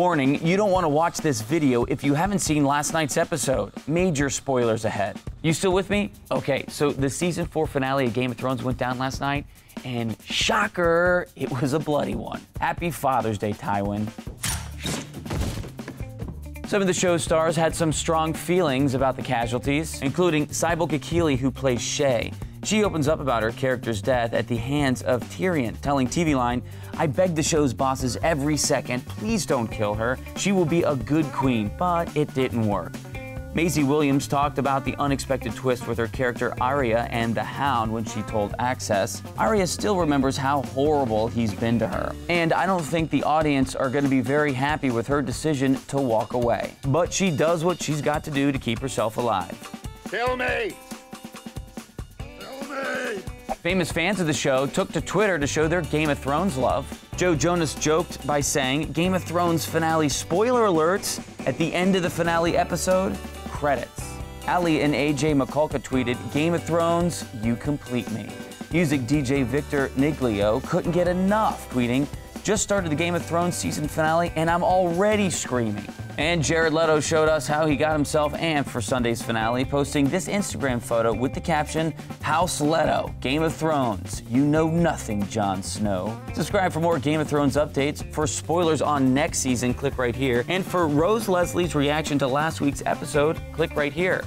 warning, you don't want to watch this video if you haven't seen last night's episode. Major spoilers ahead. You still with me? Okay, so the season 4 finale of Game of Thrones went down last night, and shocker, it was a bloody one. Happy Father's Day, Tywin. Some of the show's stars had some strong feelings about the casualties, including Sibel Kekilli, who plays Shae. She opens up about her character's death at the hands of Tyrion, telling TV Line, "I beg the show's bosses every second, please don't kill her. She will be a good queen," but it didn't work. Maisie Williams talked about the unexpected twist with her character Arya and the Hound when she told Access. Arya still remembers how horrible he's been to her. And I don't think the audience are going to be very happy with her decision to walk away. But she does what she's got to do to keep herself alive. Kill me! Famous fans of the show took to Twitter to show their Game of Thrones love. Joe Jonas joked by saying, "Game of Thrones finale spoiler alerts at the end of the finale episode, credits." Ali and AJ McCulka tweeted, "Game of Thrones, you complete me." Music DJ Victor Niglio couldn't get enough, tweeting, "Just started the Game of Thrones season finale and I'm already screaming." And Jared Leto showed us how he got himself amped for Sunday's finale, posting this Instagram photo with the caption, "House Leto, Game of Thrones, you know nothing, Jon Snow." Subscribe for more Game of Thrones updates. For spoilers on next season, click right here. And for Rose Leslie's reaction to last week's episode, click right here.